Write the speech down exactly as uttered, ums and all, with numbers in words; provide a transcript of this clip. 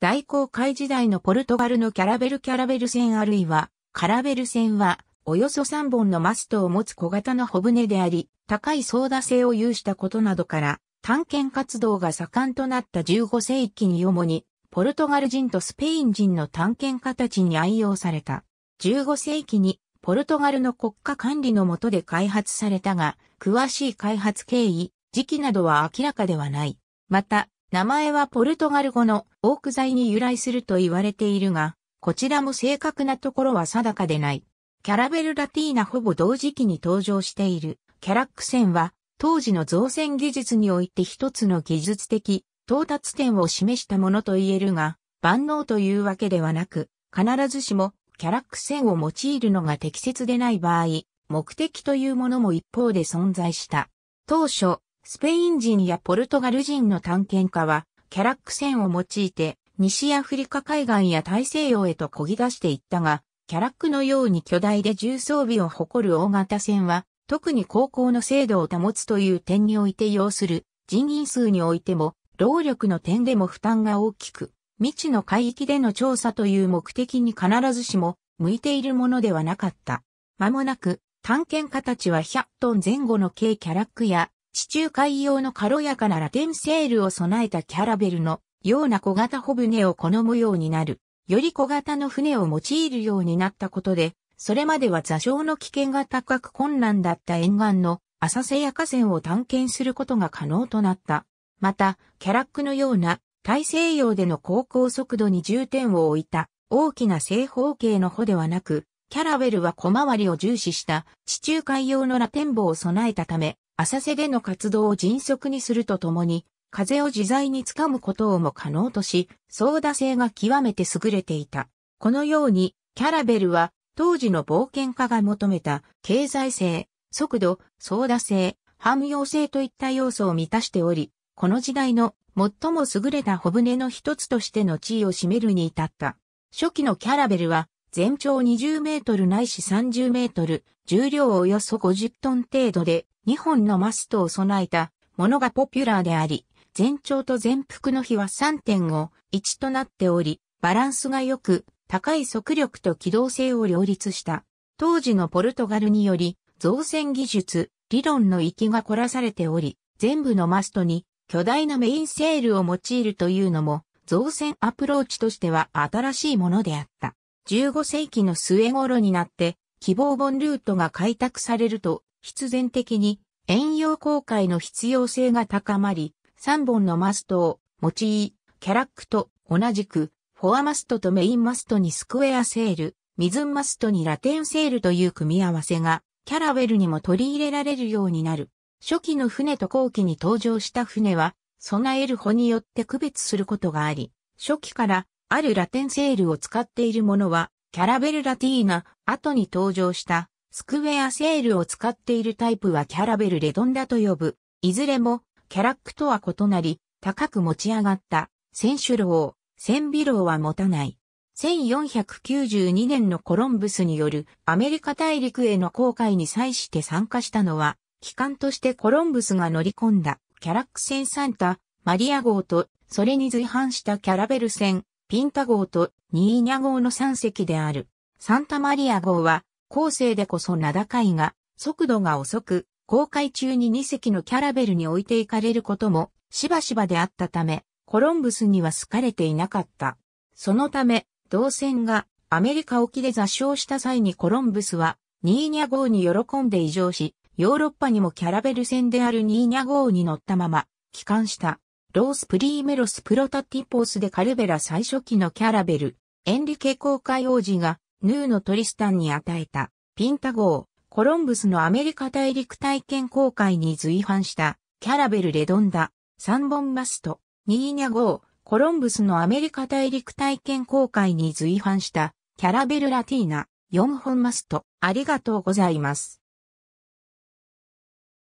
大航海時代のポルトガルのキャラベルキャラベル船あるいは、カラベル船は、およそさんぼんのマストを持つ小型の帆船であり、高い操舵性を有したことなどから、探検活動が盛んとなったじゅうごせいきに主に、ポルトガル人とスペイン人の探検家たちに愛用された。じゅうごせいきに、ポルトガルの国家管理の下で開発されたが、詳しい開発経緯、時期などは明らかではない。また、名前はポルトガル語のオーク材に由来すると言われているが、こちらも正確なところは定かでない。キャラベルラティーナほぼ同時期に登場しているキャラック船は、当時の造船技術において一つの技術的到達点を示したものと言えるが、万能というわけではなく、必ずしもキャラック船を用いるのが適切でない場合、目的というものも一方で存在した。当初、スペイン人やポルトガル人の探検家は、キャラック船を用いて、西アフリカ海岸や大西洋へと漕ぎ出していったが、キャラックのように巨大で重装備を誇る大型船は、特に航行の精度を保つという点において要する人員数においても、労力の点でも負担が大きく、未知の海域での調査という目的に必ずしも向いているものではなかった。間もなく、探検家たちはひゃくトン前後の軽キャラックや、地中海用の軽やかなラテンセールを備えたキャラベルのような小型帆船を好むようになる。より小型の船を用いるようになったことで、それまでは座礁の危険が高く困難だった沿岸の浅瀬や河川を探検することが可能となった。また、キャラックのような大西洋での航行速度に重点を置いた大きな正方形の帆ではなく、キャラベルは小回りを重視した地中海用のラテン帆を備えたため、浅瀬での活動を迅速にするとともに、風を自在につかむことをも可能とし、操舵性が極めて優れていた。このように、キャラベルは、当時の冒険家が求めた、経済性、速度、操舵性、汎用性といった要素を満たしており、この時代の最も優れた帆船の一つとしての地位を占めるに至った。初期のキャラベルは、全長にじゅうメートルないしさんじゅうメートル、重量およそごじゅっトン程度で、にほんのマストを備えたものがポピュラーであり、全長と全幅の比は さんてんごいち となっており、バランスが良く、高い速力と機動性を両立した。当時のポルトガルにより、造船技術、理論の域が凝らされており、全部のマストに巨大なメインセールを用いるというのも、造船アプローチとしては新しいものであった。じゅうごせいきの末頃になって、希望本ルートが開拓されると、必然的に遠洋航海の必要性が高まり、さんぼんのマストを用い、キャラックと同じく、フォアマストとメインマストにスクエアセール、水マストにラテンセールという組み合わせが、キャラベルにも取り入れられるようになる。初期の船と後期に登場した船は、備える帆によって区別することがあり、初期からあるラテンセールを使っているものは、キャラベルラティーナ、後に登場した、スクエアセールを使っているタイプはキャラベルレドンダと呼ぶ。いずれもキャラックとは異なり、高く持ち上がった船首楼を、船尾楼は持たない。せんよんひゃくきゅうじゅうにねんのコロンブスによるアメリカ大陸への航海に際して参加したのは、旗艦としてコロンブスが乗り込んだキャラック船サンタマリア号と、それに随伴したキャラベル船ピンタ号とニーニャ号のさんせきである。サンタマリア号は、後世でこそ名高いが、速度が遅く、航海中ににせきのキャラベルに置いていかれることも、しばしばであったため、コロンブスには好かれていなかった。そのため、同船がアメリカ沖で座礁した際にコロンブスは、ニーニャ号に喜んで移乗し、ヨーロッパにもキャラベル船であるニーニャ号に乗ったまま、帰還した。ロースプリーメロスプロタティポースでカルベラ最初期のキャラベル、エンリケ航海王子が、ヌーのトリスタンに与えたピンタ号、コロンブスのアメリカ大陸体験航海に随伴したキャラベルレドンダ、さんぼんマスト、ニーニャ号、コロンブスのアメリカ大陸体験航海に随伴したキャラベルラティーナ、よんほんマスト。ありがとうございます。